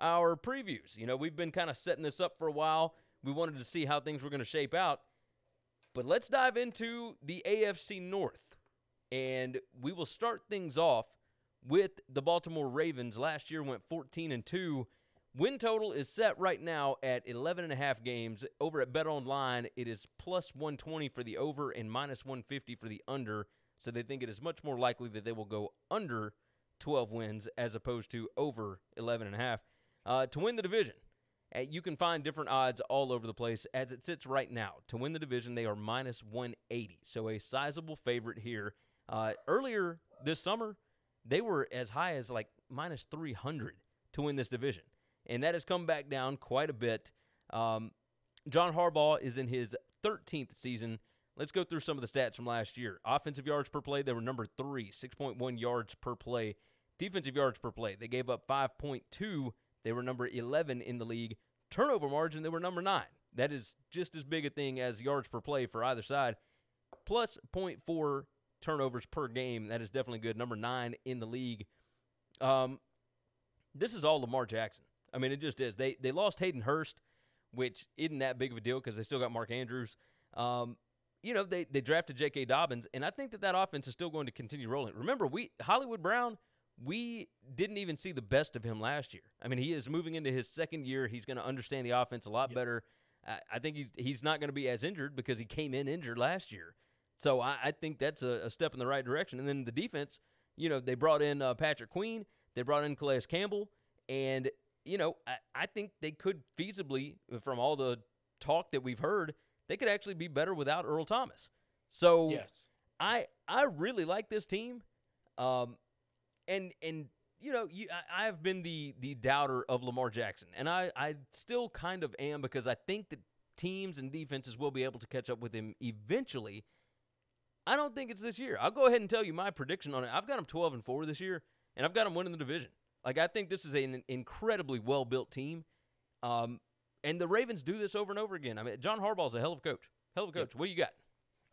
our previews. You know, we've been kind of setting this up for a while. We wanted to see how things were going to shape out. But let's dive into the AFC North. And we will start things off with the Baltimore Ravens. Last year went 14-2. Win total is set right now at 11.5 games. Over at BetOnline, it is plus 120 for the over and minus 150 for the under. So they think it is much more likely that they will go under 12 wins as opposed to over 11.5. To win the division, you can find different odds all over the place. As it sits right now, to win the division, they are minus 180. So a sizable favorite here. Earlier this summer, they were as high as like minus 300 to win this division. And that has come back down quite a bit. John Harbaugh is in his 13th season. Let's go through some of the stats from last year. Offensive yards per play, they were number 3, 6.1 yards per play. Defensive yards per play, they gave up 5.2. They were number 11 in the league. Turnover margin, they were number 9. That is just as big a thing as yards per play for either side. Plus 0.4 turnovers per game. That is definitely good. Number 9 in the league. This is all Lamar Jackson. I mean, it just is. They lost Hayden Hurst, which isn't that big of a deal because they still got Mark Andrews. You know, they drafted J.K. Dobbins, and I think that that offense is still going to continue rolling. Remember, Hollywood Brown, we didn't even see the best of him last year. I mean, he is moving into his second year. He's going to understand the offense a lot better. I think he's not going to be as injured because he came in injured last year. So I think that's a step in the right direction. And then the defense, you know, they brought in Patrick Queen. They brought in Calais Campbell. And, you know, I think they could feasibly, from all the talk that we've heard, they could actually be better without Earl Thomas. So yes. I really like this team. And you know, I've been the doubter of Lamar Jackson, and I still kind of am because I think that teams and defenses will be able to catch up with him eventually. I don't think it's this year. I'll go ahead and tell you my prediction on it. I've got him 12-4 this year, and I've got him winning the division. Like, I think this is an incredibly well-built team. And the Ravens do this over and over again. I mean, John Harbaugh's a hell of a coach. Yep. What you got?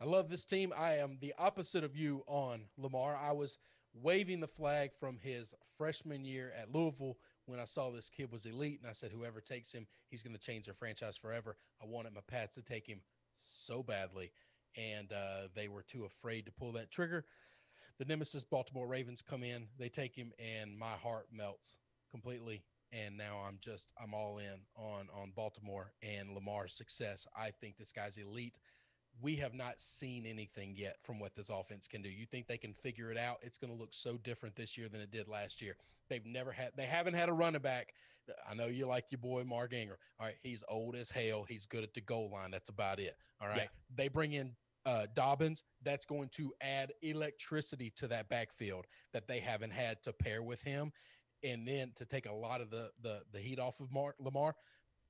I love this team. I am the opposite of you on Lamar. I was waving the flag from his freshman year at Louisville when I saw this kid was elite, and I said, whoever takes him, he's going to change their franchise forever. I wanted my Pats to take him so badly, and they were too afraid to pull that trigger. The nemesis Baltimore Ravens come in. They take him, and my heart melts completely. And now I'm all in on Baltimore and Lamar's success. I think this guy's elite. We have not seen anything yet from what this offense can do. You think they can figure it out? It's going to look so different this year than it did last year. They haven't had a running back. I know you like your boy Mark Ingram. All right, he's old as hell. He's good at the goal line. That's about it. All right, yeah. They bring in Dobbins. That's going to add electricity to that backfield that they haven't had to pair with him. And then to take a lot of the heat off of Lamar.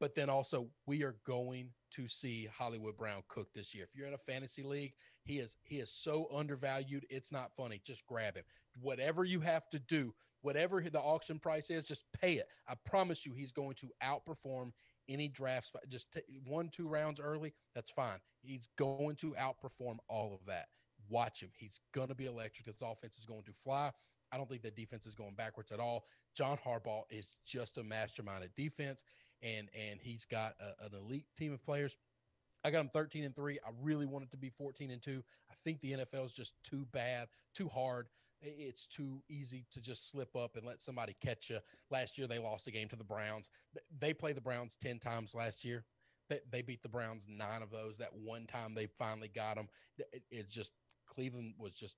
But then also, we are going to see Hollywood Brown cook this year. If you're in a fantasy league, he is so undervalued. It's not funny. Just grab him. Whatever you have to do, whatever the auction price is, just pay it. I promise you he's going to outperform any draft spot. Just 1-2 rounds early, that's fine. He's going to outperform all of that. Watch him. He's going to be electric. His offense is going to fly. I don't think that defense is going backwards at all. John Harbaugh is just a mastermind at defense, and he's got an elite team of players. I got him 13-3. I really want it to be 14-2. I think the NFL is just too bad, too hard. It's too easy to just slip up and let somebody catch you. Last year, they lost a game to the Browns. They played the Browns 10 times last year. They beat the Browns 9 of those. That one time they finally got them. It just – Cleveland was just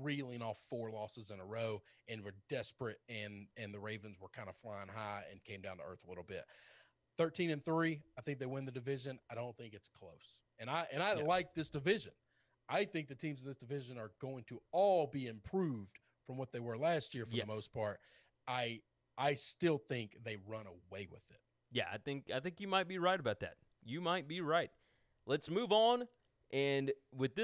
reeling off 4 losses in a row and were desperate, and the Ravens were kind of flying high and came down to earth a little bit. 13-3, I think they win the division. I don't think it's close. And I like this division. I think the teams in this division are going to all be improved from what they were last year for the most part. I still think they run away with it. Yeah, I think you might be right about that. You might be right. Let's move on. And with this